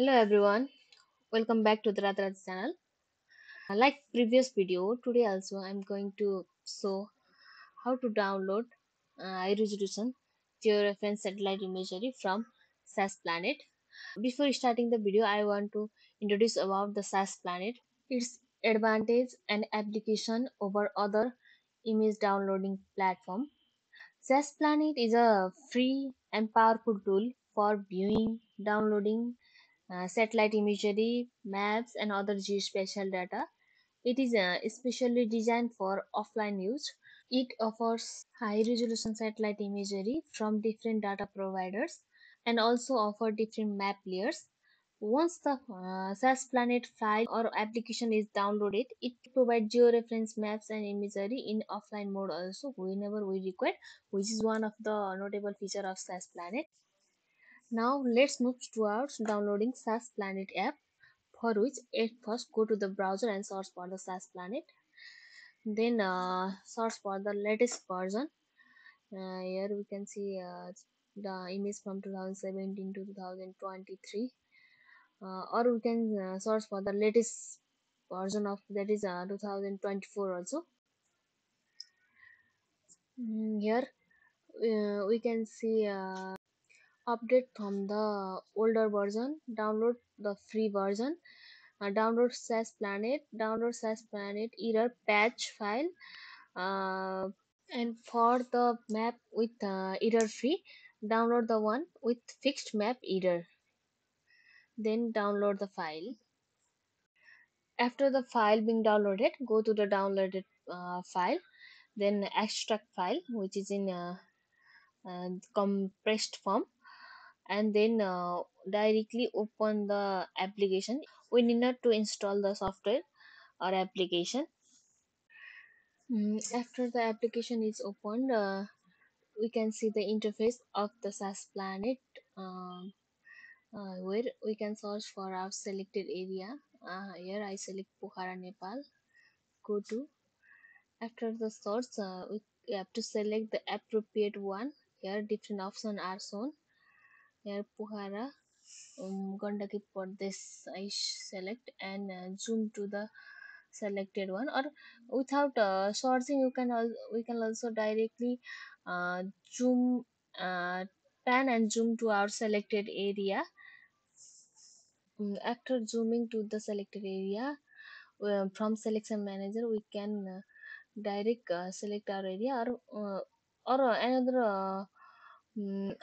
Hello everyone, welcome back to the Radhe Radhe channel. Like previous video, today also I'm going to show how to download high resolution georeference satellite imagery from SAS Planet. Before starting the video, I want to introduce about the SAS Planet, its advantage and application over other image downloading platform. SAS Planet is a free and powerful tool for viewing, downloading satellite imagery, maps, and other geospatial data. It is especially designed for offline use. It offers high-resolution satellite imagery from different data providers and also offers different map layers. Once the SAS Planet file or application is downloaded, it provides georeference maps and imagery in offline mode also whenever we require, which is one of the notable features of SAS Planet. Now let's move towards downloading SAS Planet app, for which at first go to the browser and search for the SAS Planet. Then search for the latest version. Here we can see the image from 2017 to 2023. Or we can search for the latest version of, that is 2024 also. Here we can see update from the older version, download the free version, download SAS Planet, download SAS Planet error patch file, and for the map with error free, download the one with fixed map error, then download the file. After the file being downloaded, go to the downloaded file, then extract file, which is in compressed form, and then directly open the application. We need not to install the software or application. After the application is opened, we can see the interface of the SAS Planet, where we can search for our selected area. Here I select Pokhara, Nepal. Go to, after the search, we have to select the appropriate one. Here different options are shown. Here Pokhara, Gondaki for this I select and zoom to the selected one, or without sourcing we can also directly zoom, pan and zoom to our selected area. After zooming to the selected area, from selection manager we can direct select our area, or another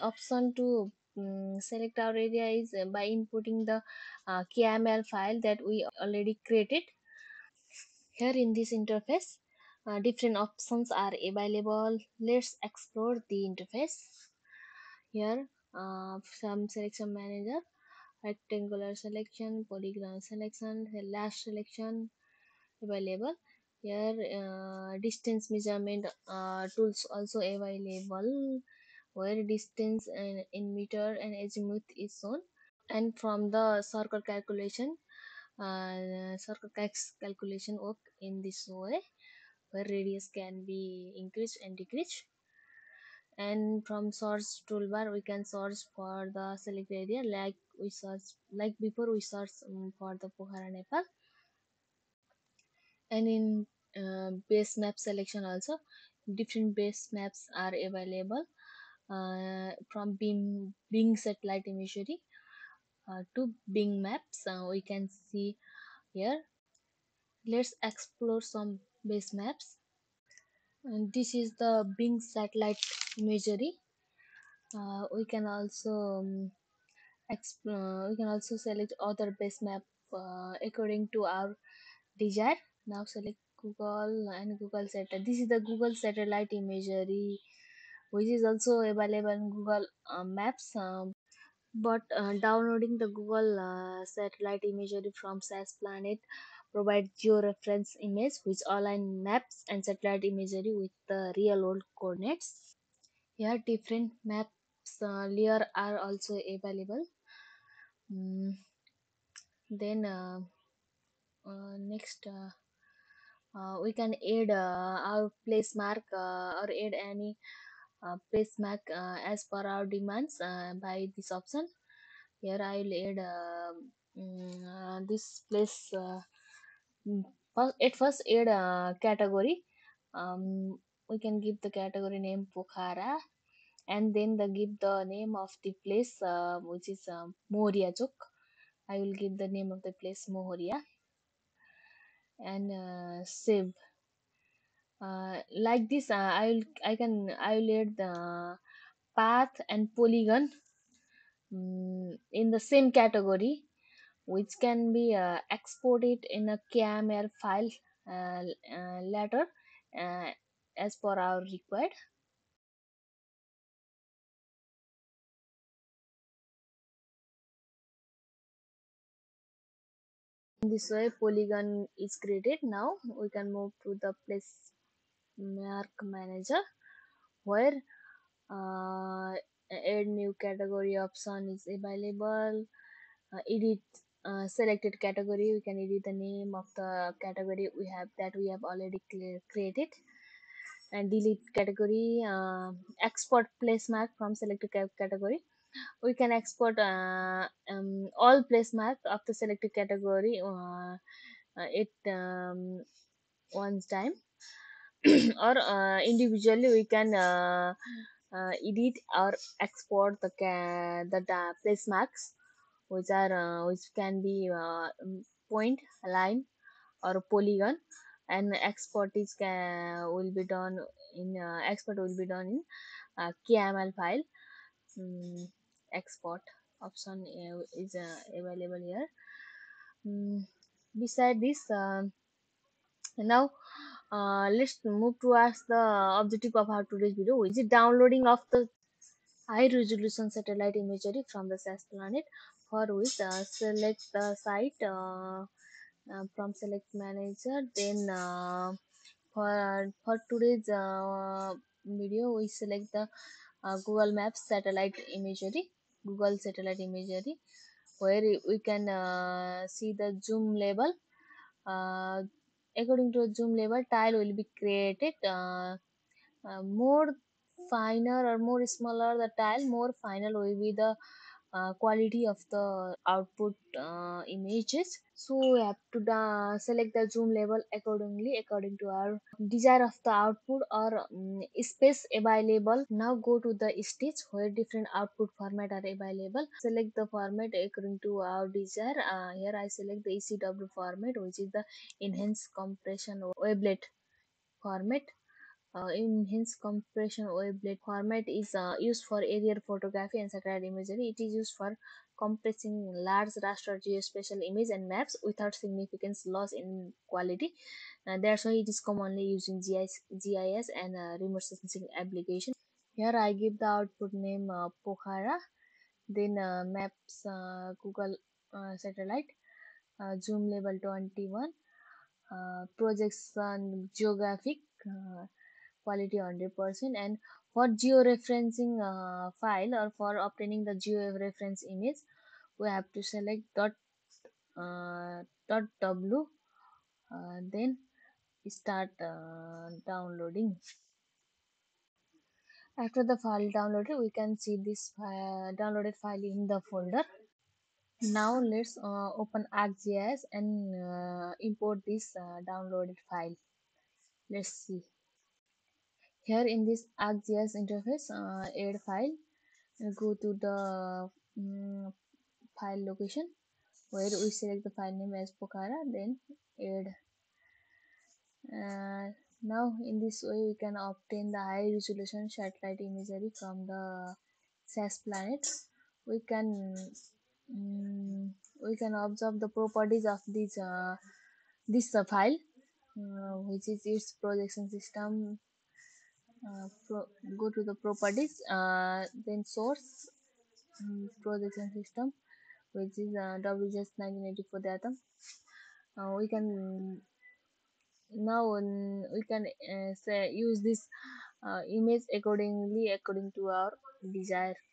option to select our area is by inputting the KML file that we already created. Here in this interface, different options are available. Let's explore the interface. Here from selection manager, rectangular selection, polygon selection, lash selection available. Here distance measurement tools also available, where distance in meter and azimuth is shown, and from the circle calculation, circle calculation work in this way, where radius can be increased and decreased. And from source toolbar we can search for the select area, like before we search for the Pokhara, Nepal. And in base map selection also, different base maps are available. From Bing satellite imagery to Bing maps, we can see here. Let's explore some base maps. And this is the Bing satellite imagery. We can also select other base map according to our desire. Now select Google and Google satellite. This is the Google satellite imagery, which is also available in Google Maps, but downloading the Google satellite imagery from SAS Planet provides georeference image which align maps and satellite imagery with the real world coordinates. Here different maps layer are also available. Then next we can add our place mark or add any place mark as per our demands by this option. Here I will add this place. At first add a category. We can give the category name Pokhara, and then give the name of the place which is Moriya Chuk. I will give the name of the place Moriya, and save. Like this, I will add the path and polygon in the same category, which can be exported in a KML file later as per our required. This way polygon is created. Now we can move to the place mark manager, where add new category option is available. Edit selected category, we can edit the name of the category we have already created, and delete category. Export place mark from selected category. We can export all place mark of the selected category once time, or individually we can edit or export the place marks, which are which can be point, line, or polygon, and export is will be done in KML file. Export option is available here. Beside this, now let's move towards the objective of our today's video, which is downloading of the high resolution satellite imagery from the SAS Planet, for which select the site from select manager. Then for today's video, we select the Google Maps satellite imagery, where we can see the zoom label. According to the zoom label, tile will be created. More finer or more smaller the tile, more final will be the quality of the output images. So we have to select the zoom level accordingly, according to our desire of the output or space available. Now go to the stage where different output format are available. Select the format according to our desire. Here I select the ECW format, which is the enhanced compression wavelet format. Enhanced compression wavelet format is used for aerial photography and satellite imagery. It is used for compressing large raster geospatial image and maps without significant loss in quality. That's why it is commonly used in GIS and remote sensing application. Here I give the output name Pokhara, then maps Google satellite, zoom level 21, projection geographic, quality 100%, and for georeferencing file or for obtaining the georeference image, we have to select .w, then start downloading. After the file downloaded, we can see this downloaded file in the folder. Now let's open ArcGIS and import this downloaded file. Let's see. Here in this ArcGIS interface, add file, go to the file location, where we select the file name as Pokhara, then add. Now in this way we can obtain the high resolution satellite imagery from the SAS Planet. We can observe the properties of this file, which is its projection system. Go to the properties, then source, projection system, which is WGS 1984 data. We can use this image accordingly, according to our desire.